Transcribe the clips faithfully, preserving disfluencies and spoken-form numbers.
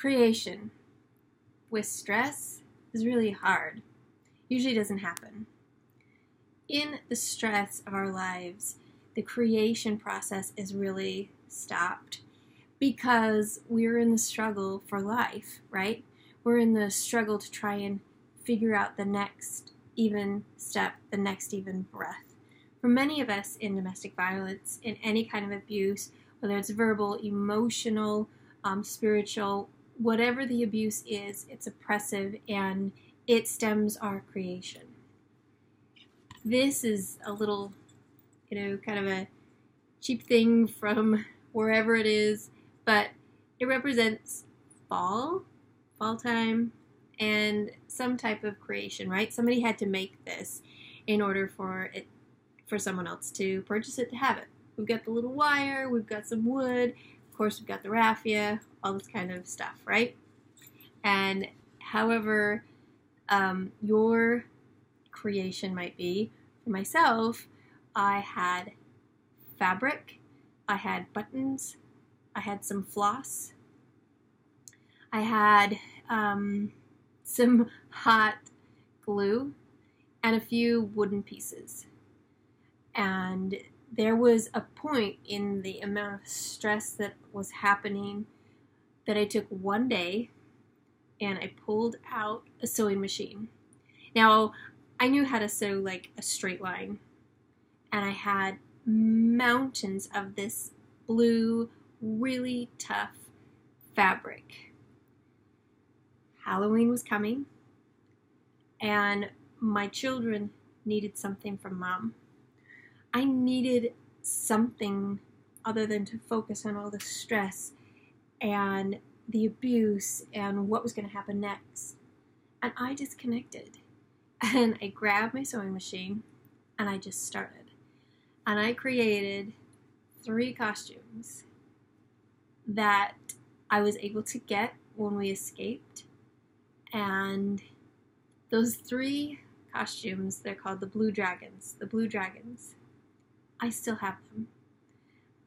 Creation with stress is really hard. Usually doesn't happen. In the stress of our lives, the creation process is really stopped because we're in the struggle for life, right? We're in the struggle to try and figure out the next even step, the next even breath. For many of us in domestic violence, in any kind of abuse, whether it's verbal, emotional, um, spiritual, whatever the abuse is, it's oppressive and it stems our creation. This is a little, you know, kind of a cheap thing from wherever it is, but it represents fall, fall time, and some type of creation, right? Somebody had to make this in order for it, for someone else to purchase it, to have it. We've got the little wire, we've got some wood, of course we've got the raffia, all this kind of stuff, right? And however um, your creation might be, for myself, I had fabric, I had buttons, I had some floss, I had um, some hot glue, and a few wooden pieces. And there was a point in the amount of stress that was happening that I took one day and I pulled out a sewing machine. Now, I knew how to sew like a straight line, and I had mountains of this blue, really tough fabric. Halloween was coming, and my children needed something from Mom. I needed something other than to focus on all the stress and the abuse and what was going to happen next. And I disconnected. And I grabbed my sewing machine and I just started. And I created three costumes that I was able to get when we escaped. And those three costumes, they're called the Blue Dragons, the Blue Dragons. I still have them.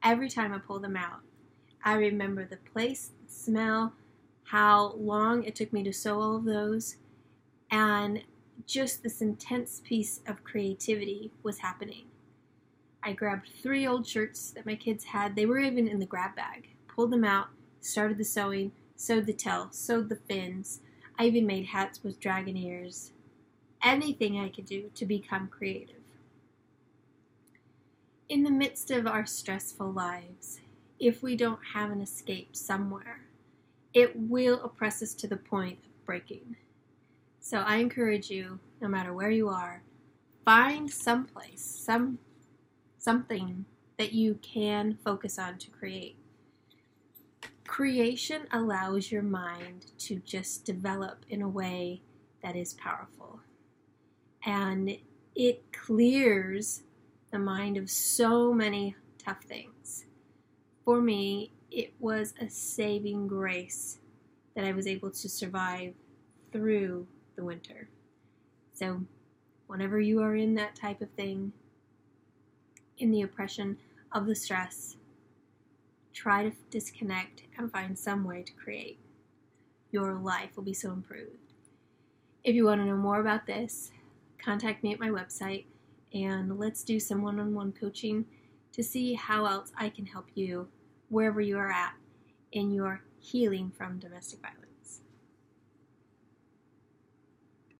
Every time I pull them out, I remember the place, the smell, how long it took me to sew all of those, and just this intense piece of creativity was happening. I grabbed three old shirts that my kids had. They were even in the grab bag. Pulled them out, started the sewing, sewed the tail, sewed the fins. I even made hats with dragon ears. Anything I could do to become creative. In the midst of our stressful lives, if we don't have an escape somewhere, it will oppress us to the point of breaking. So I encourage you, no matter where you are, find someplace, some, something that you can focus on to create. Creation allows your mind to just develop in a way that is powerful. And it clears the mind of so many tough things. For me, it was a saving grace that I was able to survive through the winter. So whenever you are in that type of thing, in the oppression of the stress, try to disconnect and find some way to create. Your life will be so improved. If you want to know more about this, contact me at my website and let's do some one-on-one coaching to see how else I can help you wherever you are at in your healing from domestic violence.